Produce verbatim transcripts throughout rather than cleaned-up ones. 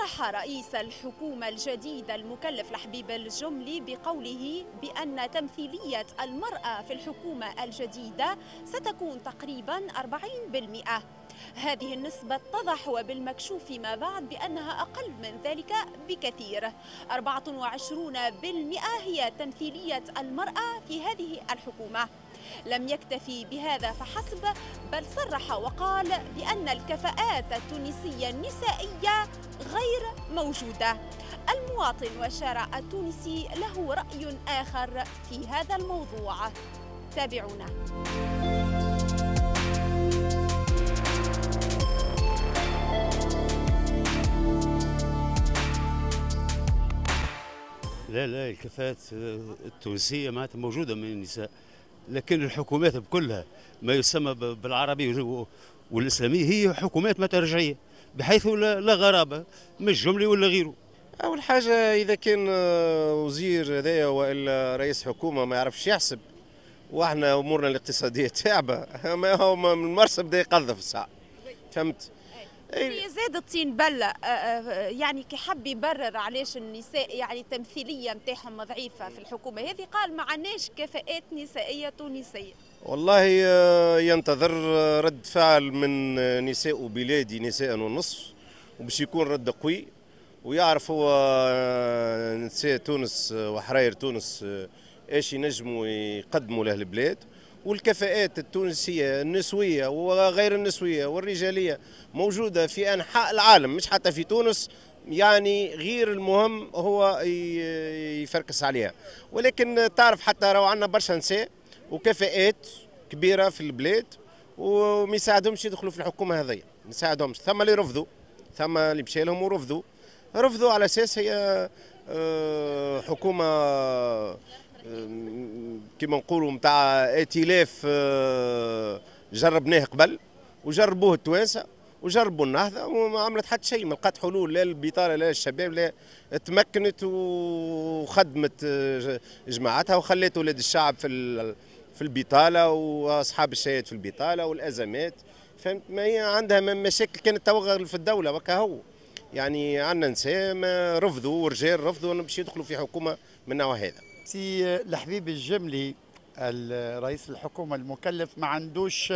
صرح رئيس الحكومة الجديد المكلف الحبيب الجملي بقوله بأن تمثيلية المرأة في الحكومة الجديدة ستكون تقريبا أربعين بالمئة. هذه النسبة اتضح وبالمكشوف ما بعد بأنها أقل من ذلك بكثير. أربعة وعشرين بالمئة هي تمثيلية المرأة في هذه الحكومة. لم يكتفي بهذا فحسب، بل صرح وقال بأن الكفاءات التونسية النسائية غير موجودة. المواطن والشارع التونسي له رأي آخر في هذا الموضوع، تابعونا. لا لا الكفاءات التونسية معناتها موجودة من النساء، لكن الحكومات بكلها ما يسمى بالعربي والإسلامي هي حكومات ما ترجعية، بحيث لا غرابة مش جملي ولا غيره. أول حاجة إذا كان وزير هذايا وإلا رئيس حكومة ما يعرفش يحسب، وإحنا أمورنا الاقتصادية تعبة، ما هو من المرسى بدا يقذف الساعة، فهمت؟ هي زاد الطين بلة، يعني كي حب يبرر علاش النساء يعني التمثيلية نتاعهم ضعيفة في الحكومة هذه، قال ما عندناش كفاءات نسائية تونسية. والله ينتظر رد فعل من نساء بلادي، نساء ونصف، وباش يكون رد قوي ويعرف هو نساء تونس وحراير تونس ايش ينجموا يقدموا له البلاد، والكفاءات التونسية النسوية وغير النسوية والرجالية موجودة في أنحاء العالم، مش حتى في تونس، يعني غير المهم هو يفركس عليها. ولكن تعرف حتى راهو عندنا برشا نساء وكفاءات كبيرة في البلاد وما يساعدهمش يدخلوا في الحكومة هذيا، ما يساعدهمش، ثم اللي رفضوا، ثم اللي مشالهم ورفضوا، رفضوا على أساس هي حكومة كما نقولوا نتاع ائتلاف جربناه قبل وجربوه التوانسه وجربوا النهضه وما عملت حتى شيء، ما لقات حلول لا البطاله لا الشباب، لا تمكنت وخدمت جماعتها وخلت ولاد الشعب في في البطاله واصحاب الشهادات في البطاله والازمات، فهمت؟ ما هي عندها مشاكل كانت توغل في الدوله، وكهو يعني عندنا نساء ما رفضوا ورجال رفضوا باش يدخلوا في حكومه من نوع هذا. سي الحبيب الجملي رئيس الحكومة المكلف ما عندوش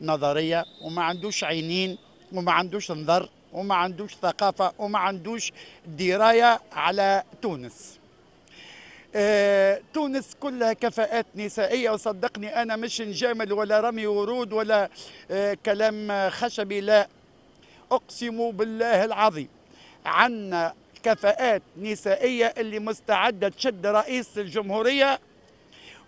نظرية وما عندوش عينين وما عندوش نظر وما عندوش ثقافة وما عندوش دراية على تونس. آه، تونس كلها كفاءات نسائية، وصدقني أنا مش نجامل ولا رمي ورود ولا آه كلام خشبي، لا أقسم بالله العظيم عنا كفاءات نسائية اللي مستعدة تشد رئيس الجمهورية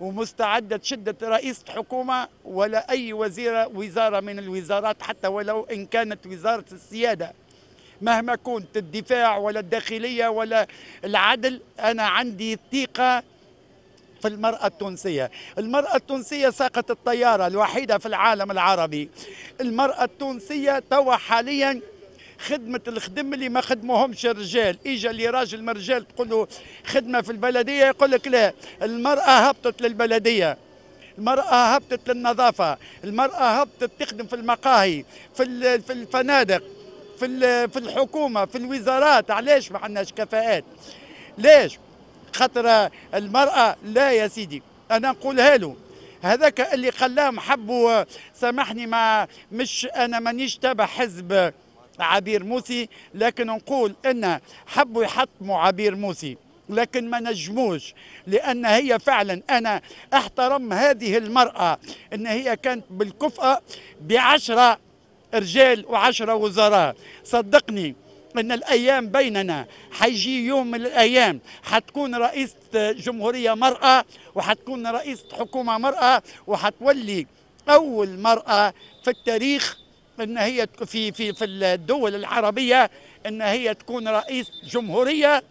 ومستعدة تشد رئيس حكومة ولا أي وزيرة وزارة من الوزارات، حتى ولو إن كانت وزارة السيادة مهما كنت الدفاع ولا الداخلية ولا العدل. أنا عندي ثقة في المرأة التونسية. المرأة التونسية ساقت الطيارة الوحيدة في العالم العربي. المرأة التونسية توا حاليا خدمة الخدم اللي ما خدموهمش الرجال، إجا لي راجل من الرجال تقول له خدمة في البلدية يقول لك لا، المرأة هبطت للبلدية، المرأة هبطت للنظافة، المرأة هبطت تخدم في المقاهي، في في الفنادق، في في الحكومة، في الوزارات. علاش ما عندناش كفاءات؟ ليش؟ خاطر المرأة لا يا سيدي، أنا نقولها له هذاك اللي قلام حبوا، سامحني ما مش أنا مانيش تابع حزب عبير موسي، لكن نقول ان حبوا يحطموا عبير موسي لكن ما نجموش، لان هي فعلا انا احترم هذه المراه ان هي كانت بالكفاءه بعشره رجال وعشره وزراء. صدقني ان الايام بيننا حيجي يوم من الايام حتكون رئيس جمهوريه مراه وحتكون رئيس حكومه مراه وحتولي اول مراه في التاريخ ان هي في في في الدول العربيه ان هي تكون رئيس جمهوريه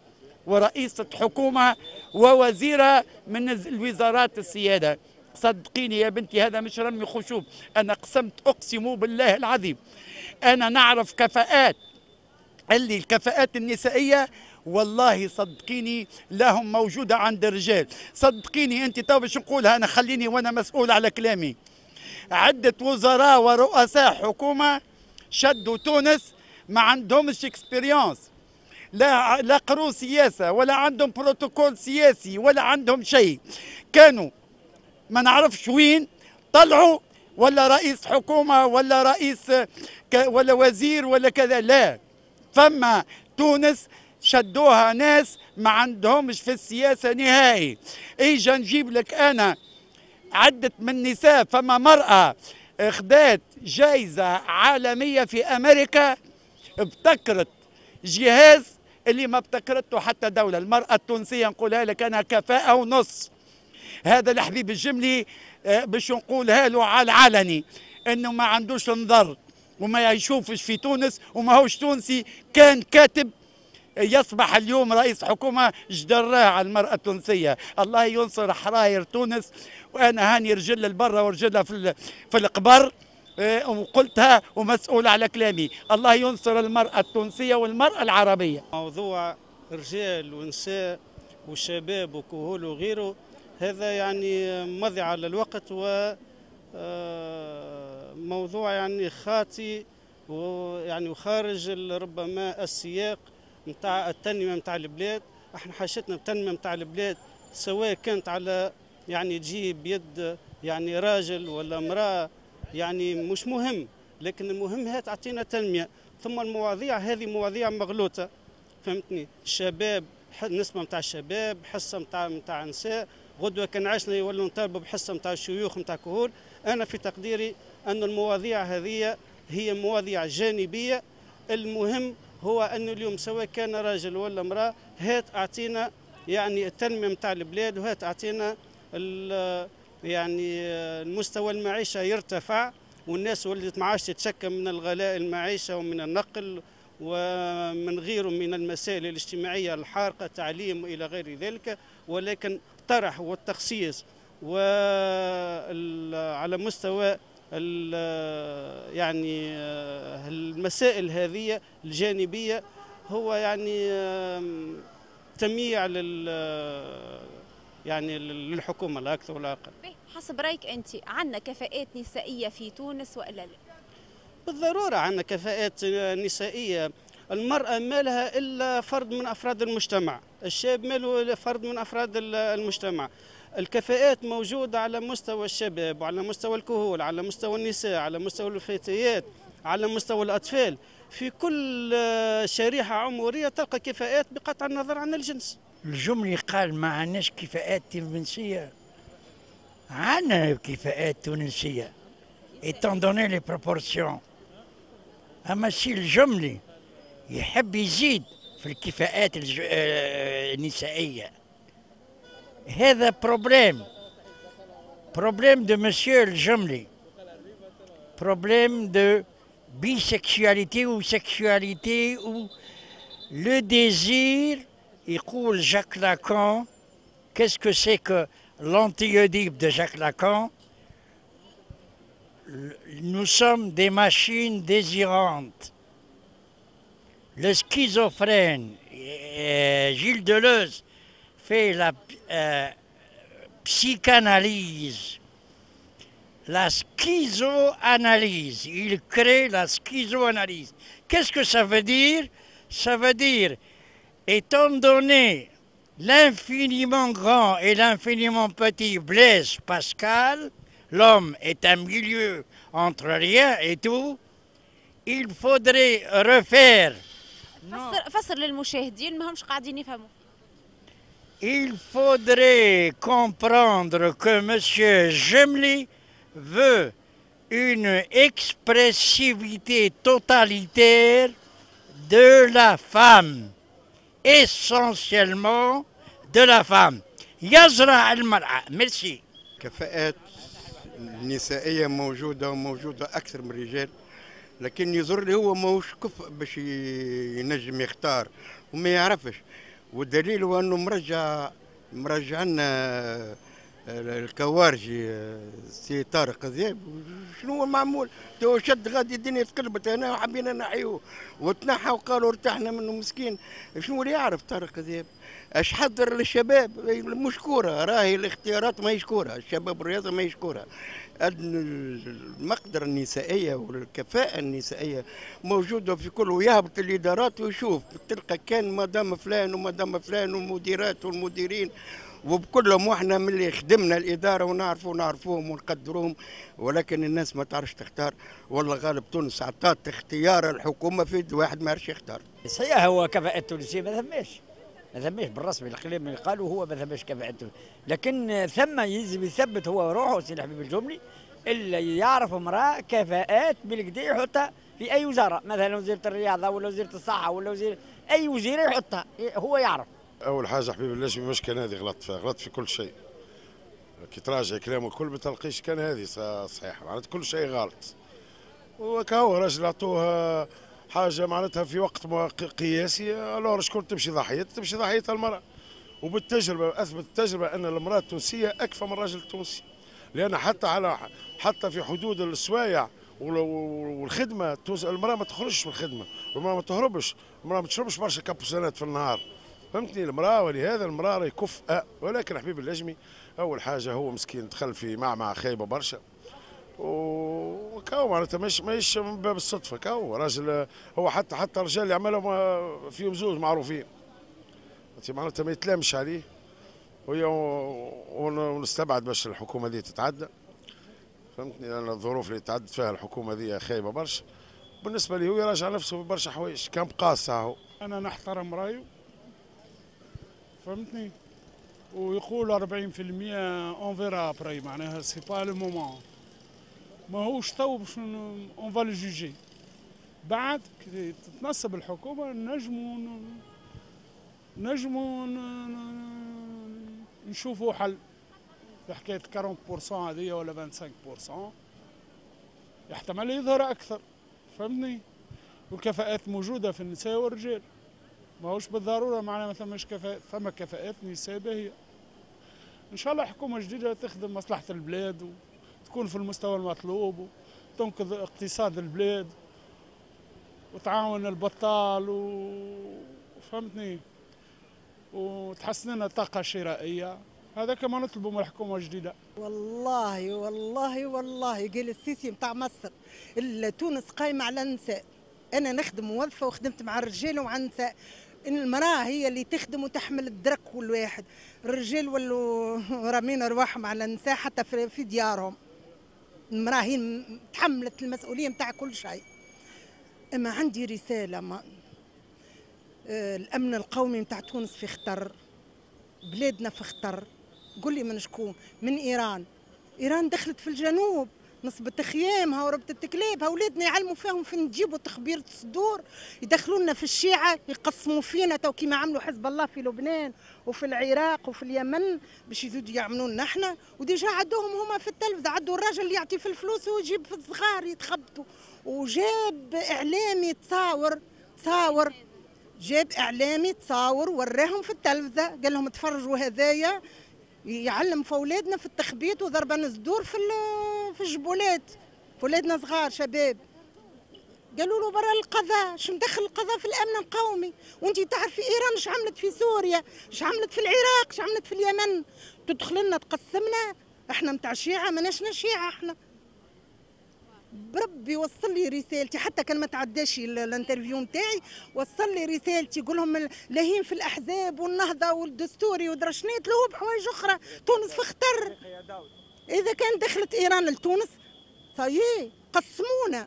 ورئيسه حكومه ووزيره من الوزارات السياده. صدقيني يا بنتي هذا مش رمي خشوب، انا قسمت اقسم بالله العظيم انا نعرف كفاءات، اللي الكفاءات النسائيه والله صدقيني لهم موجوده عند الرجال. صدقيني انت تو باش نقولها انا، خليني وانا مسؤول على كلامي، عدة وزراء ورؤساء حكومة شدوا تونس ما عندهمش اكسبيريونس. لا لا قروا سياسه ولا عندهم بروتوكول سياسي ولا عندهم شيء، كانوا ما نعرفش وين طلعوا، ولا رئيس حكومه ولا رئيس ولا وزير ولا كذا. لا، فما تونس شدوها ناس ما عندهمش في السياسه نهائي. ايجا نجيب لك انا عدة من نساء، فما مرأة اخذت جائزة عالمية في امريكا، ابتكرت جهاز اللي ما ابتكرته حتى دولة. المرأة التونسية نقولها لك انا كفاءة ونص. هذا الحبيب الجملي باش نقولها له على العلني انه ما عندوش نظر وما يشوفش في تونس وما هوش تونسي، كان كاتب يصبح اليوم رئيس حكومة. جدراه على المرأة التونسية. الله ينصر حراير تونس، وأنا هاني رجل البرة ورجلها في في القبر، وقلتها ومسؤول على كلامي. الله ينصر المرأة التونسية والمرأة العربية. موضوع رجال ونساء وشباب وكهول وغيره، هذا يعني مضي على الوقت، وموضوع يعني خاطئ ويعني وخارج ربما السياق نتاع التنميه نتاع البلاد. احنا حاجتنا التنميه نتاع البلاد، سواء كانت على يعني تجيب يد يعني راجل ولا امراه، يعني مش مهم، لكن المهم هي تعطينا تنميه. ثم المواضيع هذه مواضيع مغلوطه، فهمتني؟ الشباب نسمه نتاع الشباب، حصه نتاع نتاع نساء، غدوه كان عشنا يولوا نطالبوا بحصه نتاع الشيوخ نتاع كهول. انا في تقديري ان المواضيع هذه هي مواضيع جانبيه، المهم هو أنه اليوم سواء كان راجل ولا امرأة، هات أعطينا يعني التنمية متاع البلاد، وهات أعطينا يعني المستوى المعيشة يرتفع، والناس ولدت معاش تتشكى من الغلاء المعيشة ومن النقل ومن غيره من المسائل الاجتماعية الحارقة، تعليم وإلى غير ذلك. ولكن الطرح والتخصيص وعلى مستوى يعني المسائل هذه الجانبية هو يعني تمييع لل يعني للحكومة لا أكثر ولا أقل. حسب رأيك أنت، عندنا كفاءات نسائية في تونس ولا لا؟ بالضرورة عندنا كفاءات نسائية. المرأة ما لها إلا فرد من أفراد المجتمع، الشاب ما له إلا فرد من أفراد المجتمع. الكفاءات موجودة على مستوى الشباب وعلى مستوى الكهول، على مستوى النساء، على مستوى الفتيات، على مستوى الأطفال. في كل شريحة عمرية تلقى كفاءات بقطع النظر عن الجنس. الجملي قال ما عندناش كفاءات تونسية. عندنا كفاءات تونسية إيتون دوني لي بروبورسيون. أما الشيء الجملي يحب يزيد في الكفاءات النسائية. هذا بروبليم بروبليم دو مسيو الجملي، بروبليم دو بيسكشواليتي وسكشواليتي و لو ديزير. يقول جاك لاكان كاسكو سيكو لانتيوديب دو جاك لاكان، نو سوم دي ماشين ديزيرانت. لو سكيزوفرين جيل دولوز fait la euh, psychanalyse, la schizoanalyse. Il crée la schizoanalyse. Qu'est-ce que ça veut dire? Ça veut dire, étant donné l'infiniment grand et l'infiniment petit Blaise Pascal, l'homme est un milieu entre rien et tout, il faudrait refaire. فسر للمشاهدين ما همش قاعدين يفهموا. Il faudrait comprendre que M. Jemli veut une expressivité totalitaire de la femme, essentiellement de la femme. يزرع المرأة. Merci. كفاءات النسائية موجودة وموجودة أكثر من الرجال، لكن يزر لي هو ماهوش كفء باش ينجم يختار وما يعرفش. والدليل هو انه مرجع مرجع لنا الكوارجي سي طارق ذياب شنو هو معمول؟ تو شد غادي الدنيا تقلبت هنا وحبينا نحيوه وتنحى وقالوا ارتحنا منه مسكين. شنو اللي يعرف طارق ذياب؟ اش حضر للشباب مشكوره، راهي الاختيارات ماهيش كوره، الشباب الرياضه ماهيش كوره. المقدره النسائيه والكفاءه النسائيه موجوده في كل، ويهبط الادارات ويشوف تلقى كان مدام فلان ومدام فلان والمديرات والمديرين وبكلهم. واحنا ملي خدمنا الاداره ونعرفوا نعرفوهم ونقدروهم، ولكن الناس ما تعرفش تختار. والله غالب تونس عطات اختيار الحكومه في واحد ما عرفش يختار. صحيح هو كفاءه تونسيه ما ثماش، ما ثماش بالرسمي القليل قالوا هو ما ثماش كفاءه، لكن ثم يلزم يثبت هو روحه سي الحبيب الجملي اللي يعرف امراه كفاءات بالكدا يحطها في اي وزاره، مثلا وزيره الرياضه ولا وزيره الصحه ولا وزير اي وزير يحطها هو يعرف. أول حاجة حبيب اللاشمي مش كان هذه غلط فيها، غلط في كل شيء. كي تراجع كلامه الكل ما تلقيش كان هذه صحيحة، معناتها كل شيء غلط. وكهو راجل عطوها حاجة معناتها في وقت قياسي، ألور شكون تمشي ضحية؟ تمشي ضحيتها المرأة. وبالتجربة أثبت التجربة أن المرأة التونسية أكفى من الراجل التونسي، لأن حتى على حتى في حدود السوايع والخدمة المرأة ما تخرجش من الخدمة، المرأة ما تهربش، المرأة ما تشربش برشا كابوسينات في النهار. فهمتني المراه، ولهذا المراه راهي كفأة. ولكن حبيب اللاشمي اول حاجه هو مسكين دخل في معمعه خايبه برشا، وكاو معناتها ماهيش ماهيش من باب الصدفه، كاو راجل هو حتى حتى الرجال اللي عملهم فيهم زوج معروفين، معناتها ما يتلامش عليه. ونستبعد باش الحكومه هذه تتعدى، فهمتني، لان الظروف اللي تعدت فيها الحكومه هذه خايبه برشا. بالنسبه لي هو يراجع نفسه في برشا حوايج، كان بقاص هو. انا نحترم رايه، فهمتني، ويقول أربعين بالمئة اون فيرا ابري، معناها سي با لو مومون، ماهوش تو باش اون فا لو جوجي. بعد كي تتنصب الحكومه نجموا نجموا نشوفوا حل لحكايه أربعين بالمئة هذه ولا خمسة وعشرين بالمئة، يحتمل يظهر اكثر، فهمتني. والكفاءات موجوده في النساء والرجال، ماهوش بالضروره معناها ما ثماش كفاءات، ثما كفاءات نساء باهيه. ان شاء الله حكومه جديده تخدم مصلحه البلاد وتكون في المستوى المطلوب وتنقذ اقتصاد البلاد وتعاون البطال وفهمتني وتحسن لنا الطاقه الشرائيه. هذا كما نطلبوا من الحكومه الجديده. والله والله والله قال السيسي نتاع مصر تونس قايمه على النساء. انا نخدم موظفه وخدمت مع الرجال ومع النساء. المراه هي اللي تخدم وتحمل الدرك، والواحد الرجال ولو رامين ارواحهم على النساء حتى في ديارهم. المراه هي تحملت المسؤوليه نتاع كل شيء. اما عندي رساله، ما الامن القومي نتاع تونس في خطر، بلادنا في خطر. قول لي من شكون؟ من ايران. ايران دخلت في الجنوب، نصبت خيامها وربطت كلابها، ولادنا يعلموا فيهم فين تجيبوا تخبير الصدور، يدخلوا لنا في الشيعة يقسموا فينا، تو كيما عملوا حزب الله في لبنان وفي العراق وفي اليمن باش يزيدوا يعملوا لنا احنا. وديجا عدوهم هما في التلفزة، عدوا الراجل اللي يعطي في الفلوس ويجيب في الصغار يتخبطوا. وجاب اعلامي تصاور تصاور جاب اعلامي تصاور وراهم في التلفزة، قال لهم تفرجوا هذايا يعلم في اولادنا في التخبيط وضربان الصدور في في الجبولات، ولادنا صغار شباب. قالوا له برا القضاء، شو مدخل القضاء في الامن القومي؟ وانت تعرفي ايران اش عملت في سوريا، اش عملت في العراق، اش عملت في اليمن. تدخل لنا تقسمنا، احنا نتاع الشيعه ماناشنا شيعه احنا. بربي وصل لي رسالتي، حتى كان ما تعداش الانترفيو نتاعي وصل لي رسالتي. قول لهم لاهين في الاحزاب والنهضه والدستوري ودرا شنو، يتلهوا بحوايج اخرى. تونس في خطر. إذا كان دخلت إيران لتونس صايي قسمونا،